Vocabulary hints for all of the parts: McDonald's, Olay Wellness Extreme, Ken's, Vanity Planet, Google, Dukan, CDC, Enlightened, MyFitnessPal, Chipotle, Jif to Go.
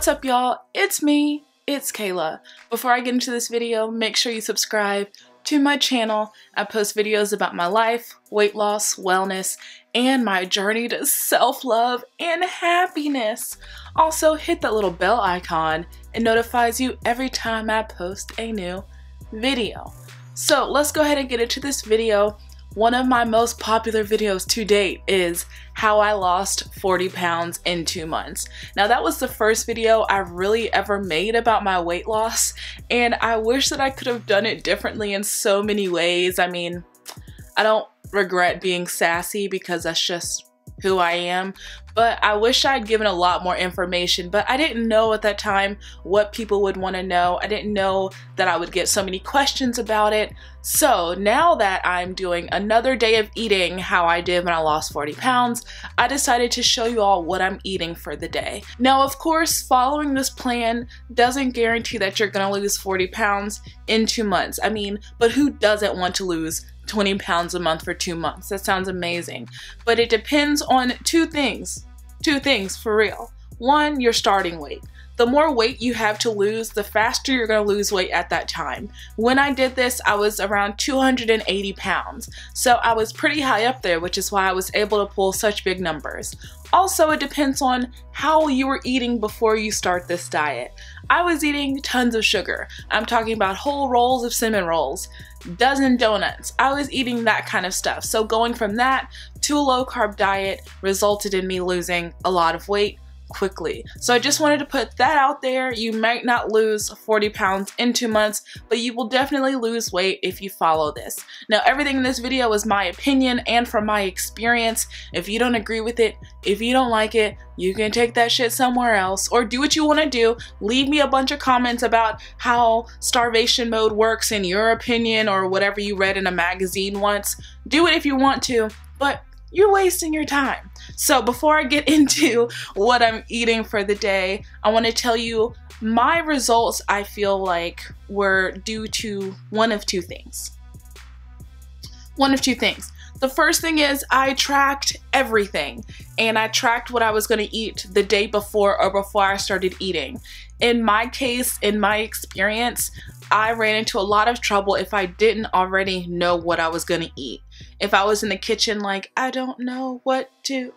What's up, y'all? It's me, it's Kayla. Before I get into this video, make sure you subscribe to my channel. I post videos about my life, weight loss, wellness, and my journey to self-love and happiness. Also, hit that little bell icon. It notifies you every time I post a new video. So let's go ahead and get into this video. One of my most popular videos to date is how I lost 40 pounds in 2 months. Now, that was the first video I really ever made about my weight loss, and I wish that I could have done it differently in so many ways. I mean, I don't regret being sassy because that's just who I am, but I wish I'd given a lot more information, but I didn't know at that time what people would want to know. I didn't know that I would get so many questions about it. So now that I'm doing another day of eating how I did when I lost 40 pounds, I decided to show you all what I'm eating for the day. Now, of course, following this plan doesn't guarantee that you're gonna lose 40 pounds in 2 months. I mean, but who doesn't want to lose 20 pounds a month for 2 months? That sounds amazing. But it depends on two things for real. One, your starting weight. The more weight you have to lose, the faster you're going to lose weight at that time. When I did this, I was around 280 pounds. So I was pretty high up there, which is why I was able to pull such big numbers. Also, it depends on how you were eating before you start this diet. I was eating tons of sugar. I'm talking about whole rolls of cinnamon rolls, dozen donuts. I was eating that kind of stuff. So going from that to a low carb diet resulted in me losing a lot of weight quickly. So I just wanted to put that out there. You might not lose 40 pounds in 2 months, but you will definitely lose weight if you follow this. Now, everything in this video is my opinion and from my experience. If you don't agree with it, if you don't like it, you can take that shit somewhere else or do what you want to do. Leave me a bunch of comments about how starvation mode works in your opinion or whatever you read in a magazine once. Do it if you want to, but you're wasting your time. So before I get into what I'm eating for the day, I want to tell you my results I feel like were due to one of two things. The first thing is I tracked everything, and I tracked what I was going to eat the day before or before I started eating. In my case, in my experience, I ran into a lot of trouble if I didn't already know what I was going to eat. If I was in the kitchen like, I don't know what to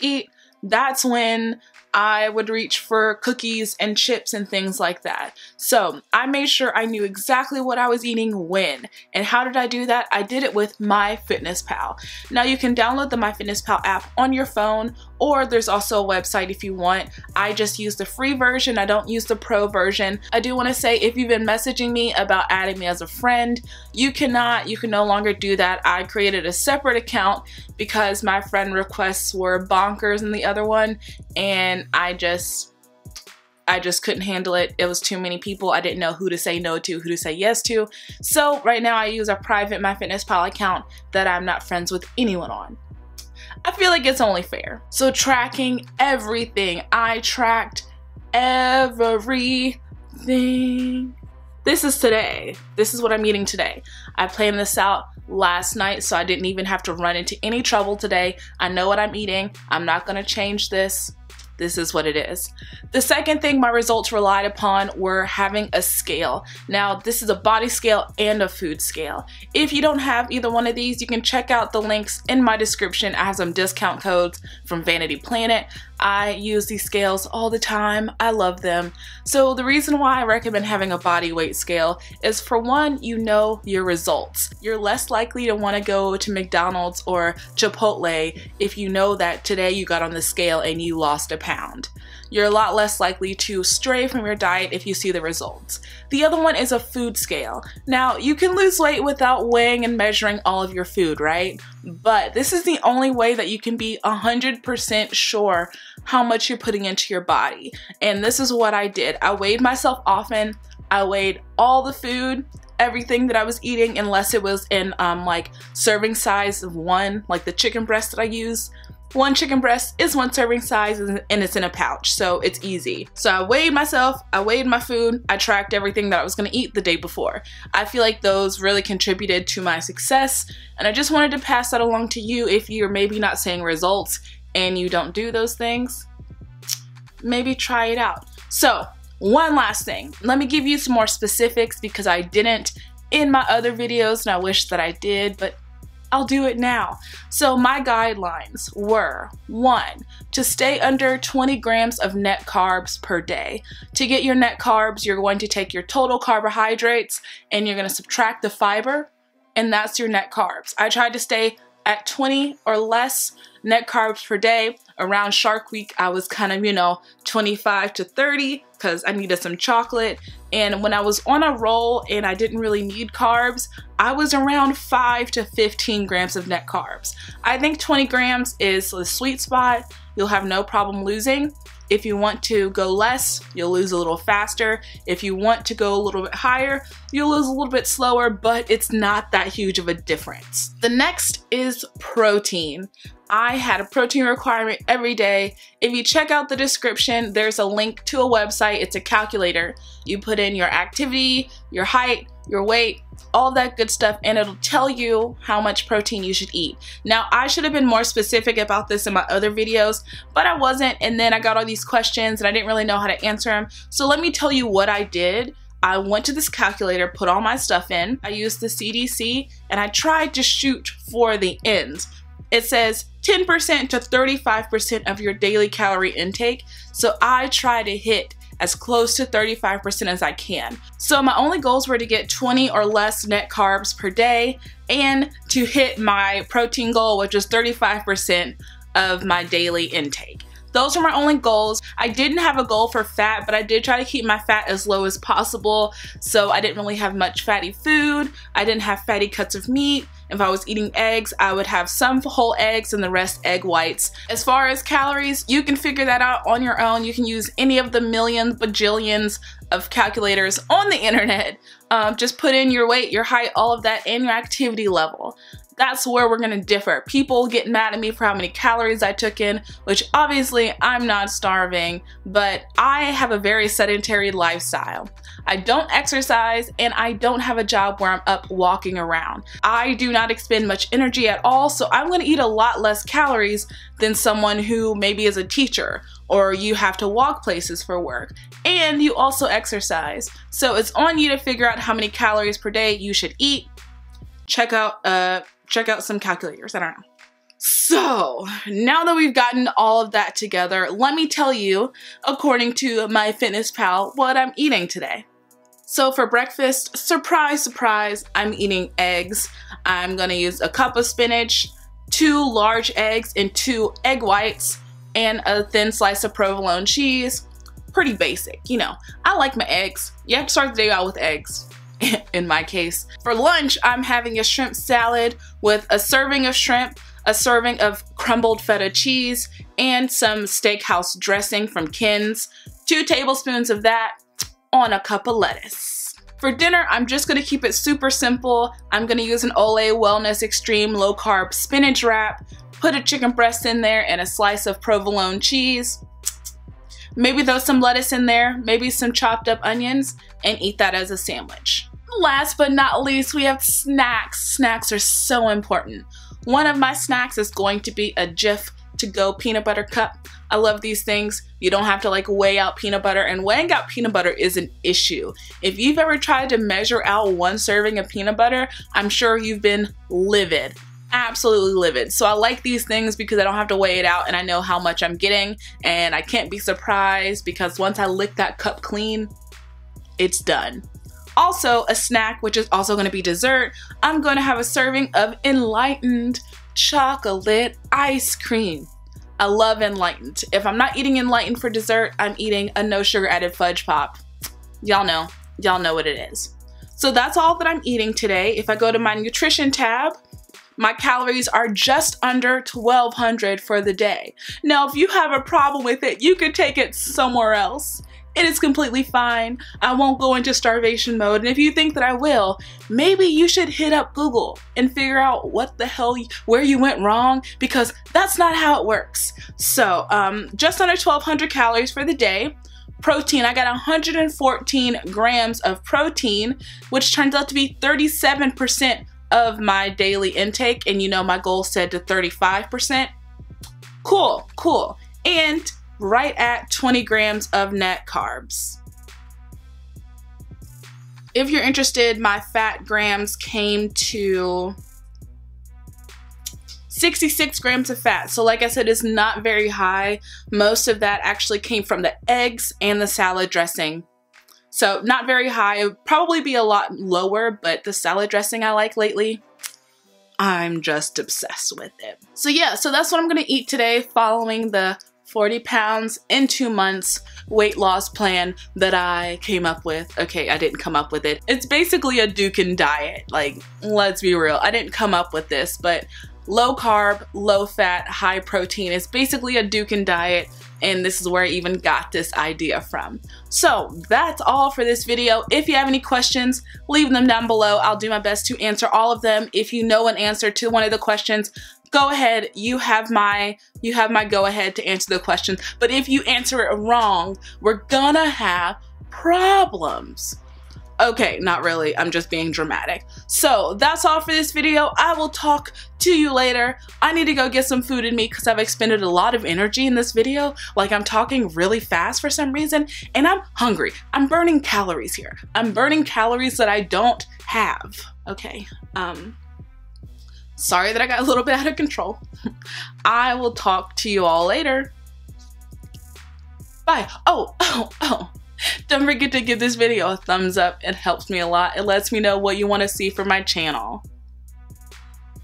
eat, that's when I would reach for cookies and chips and things like that. So I made sure I knew exactly what I was eating when. And how did I do that? I did it with MyFitnessPal. Now, you can download the MyFitnessPal app on your phone, or there's also a website if you want. I just use the free version. I don't use the pro version. I do want to say, if you've been messaging me about adding me as a friend, you can no longer do that. I created a separate account because my friend requests were bonkers in the other one, and I just couldn't handle it. It was too many people. I didn't know who to say no to, who to say yes to. So right now I use a private MyFitnessPal account that I'm not friends with anyone on. I feel like it's only fair. So tracking everything. I tracked everything. This is today. This is what I'm eating today. I planned this out last night, so I didn't even have to run into any trouble today. I know what I'm eating. I'm not gonna change this. This is what it is. The second thing my results relied upon were having a scale. Now, this is a body scale and a food scale. If you don't have either one of these, you can check out the links in my description. I have some discount codes from Vanity Planet. I use these scales all the time. I love them. So the reason why I recommend having a body weight scale is, for one, you know your results. You're less likely to want to go to McDonald's or Chipotle if you know that today you got on the scale and you lost a pound. You're a lot less likely to stray from your diet if you see the results. The other one is a food scale. Now, you can lose weight without weighing and measuring all of your food, right? But this is the only way that you can be 100% sure how much you're putting into your body. And this is what I did. I weighed myself often. I weighed all the food, everything that I was eating, unless it was in like serving size of one, like the chicken breast that I use. One chicken breast is one serving size, and it's in a pouch, so it's easy. So I weighed myself, I weighed my food, I tracked everything that I was gonna eat the day before. I feel like those really contributed to my success, and I just wanted to pass that along to you if you're maybe not seeing results and you don't do those things. Maybe try it out. So one last thing, let me give you some more specifics because I didn't in my other videos and I wish that I did, but I'll do it now. So my guidelines were 1, to stay under 20 grams of net carbs per day. To get your net carbs, you're going to take your total carbohydrates and you're going to subtract the fiber, and that's your net carbs. I tried to stay at 20 or less net carbs per day. Around Shark Week, I was kind of, 25 to 30 because I needed some chocolate. And when I was on a roll and I didn't really need carbs, I was around 5 to 15 grams of net carbs. I think 20 grams is the sweet spot. You'll have no problem losing. If you want to go less, you'll lose a little faster. If you want to go a little bit higher, you'll lose a little bit slower, but it's not that huge of a difference. The next is protein. I had a protein requirement every day. If you check out the description, there's a link to a website. It's a calculator. You put in your activity, your height, your weight, all that good stuff, and it'll tell you how much protein you should eat. Now, I should have been more specific about this in my other videos, but I wasn't, and then I got all these questions and I didn't really know how to answer them. So let me tell you what I did. I went to this calculator, put all my stuff in, I used the CDC, and I tried to shoot for the ends. It says 10% to 35% of your daily calorie intake, so I try to hit as close to 35% as I can. So my only goals were to get 20 or less net carbs per day and to hit my protein goal, which is 35% of my daily intake. Those were my only goals. I didn't have a goal for fat, but I did try to keep my fat as low as possible. So I didn't really have much fatty food. I didn't have fatty cuts of meat. If I was eating eggs, I would have some whole eggs and the rest egg whites. As far as calories, you can figure that out on your own. You can use any of the millions, bajillions of calculators on the internet. Just put in your weight, your height, all of that, and your activity level. That's where we're gonna differ. People get mad at me for how many calories I took in, which obviously I'm not starving, but I have a very sedentary lifestyle. I don't exercise and I don't have a job where I'm up walking around. I do not expend much energy at all, so I'm gonna eat a lot less calories than someone who maybe is a teacher or you have to walk places for work, and you also exercise. So it's on you to figure out how many calories per day you should eat. Check out some calculators, I don't know. So now that we've gotten all of that together, let me tell you, according to MyFitnessPal, what I'm eating today. So for breakfast, surprise, surprise, I'm eating eggs. I'm gonna use a cup of spinach, 2 large eggs and 2 egg whites, and a thin slice of provolone cheese. Pretty basic, I like my eggs. You have to start the day out with eggs. In my case. For lunch, I'm having a shrimp salad with a serving of shrimp, a serving of crumbled feta cheese, and some steakhouse dressing from Ken's. 2 tablespoons of that on a cup of lettuce. For dinner, I'm just gonna keep it super simple. I'm gonna use an Olay Wellness Extreme low carb spinach wrap, put a chicken breast in there and a slice of provolone cheese. Maybe throw some lettuce in there, maybe some chopped up onions, and eat that as a sandwich. Last but not least, we have snacks. Snacks are so important. One of my snacks is going to be a Jif to Go peanut butter cup. I love these things. You don't have to weigh out peanut butter, and weighing out peanut butter is an issue. If you've ever tried to measure out 1 serving of peanut butter, I'm sure you've been livid. Absolutely livid. So I like these things because I don't have to weigh it out and I know how much I'm getting, and I can't be surprised because once I lick that cup clean, it's done. Also, a snack, which is also going to be dessert, I'm going to have a serving of Enlightened chocolate ice cream. I love Enlightened. If I'm not eating Enlightened for dessert, I'm eating a no sugar added fudge pop. Y'all know what it is. So that's all that I'm eating today. If I go to my nutrition tab, my calories are just under 1,200 for the day. Now, if you have a problem with it, you could take it somewhere else. It is completely fine. I won't go into starvation mode. And if you think that I will, maybe you should hit up Google and figure out what the hell, where you went wrong, because that's not how it works. So just under 1,200 calories for the day. Protein, I got 114 grams of protein, which turns out to be 37% of my daily intake, and my goal said to 35%. Cool, cool. And right at 20 grams of net carbs. If you're interested, my fat grams came to 66 grams of fat. So like I said, it's not very high. Most of that actually came from the eggs and the salad dressing. So not very high. It would probably be a lot lower, but the salad dressing I like lately, I'm just obsessed with it. So yeah, so that's what I'm gonna eat today following the 40 pounds in 2 months weight loss plan that I came up with. Okay, I didn't come up with it. It's basically a Dukan diet. Like, let's be real, I didn't come up with this, but low carb, low fat, high protein. It's basically a Dukan diet, and this is where I even got this idea from. So that's all for this video. If you have any questions, leave them down below. I'll do my best to answer all of them. If you know an answer to one of the questions, go ahead, you have my go ahead to answer the question. But if you answer it wrong, we're gonna have problems. Okay, not really, I'm just being dramatic. So that's all for this video. I will talk to you later. I need to go get some food in me because I've expended a lot of energy in this video. Like, I'm talking really fast for some reason, and I'm hungry. I'm burning calories here. I'm burning calories that I don't have. Okay, sorry that I got a little bit out of control. I will talk to you all later. Bye. Don't forget to give this video a thumbs up. It helps me a lot. It lets me know what you want to see from my channel.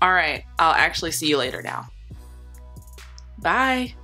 All right, I'll actually see you later now. Bye.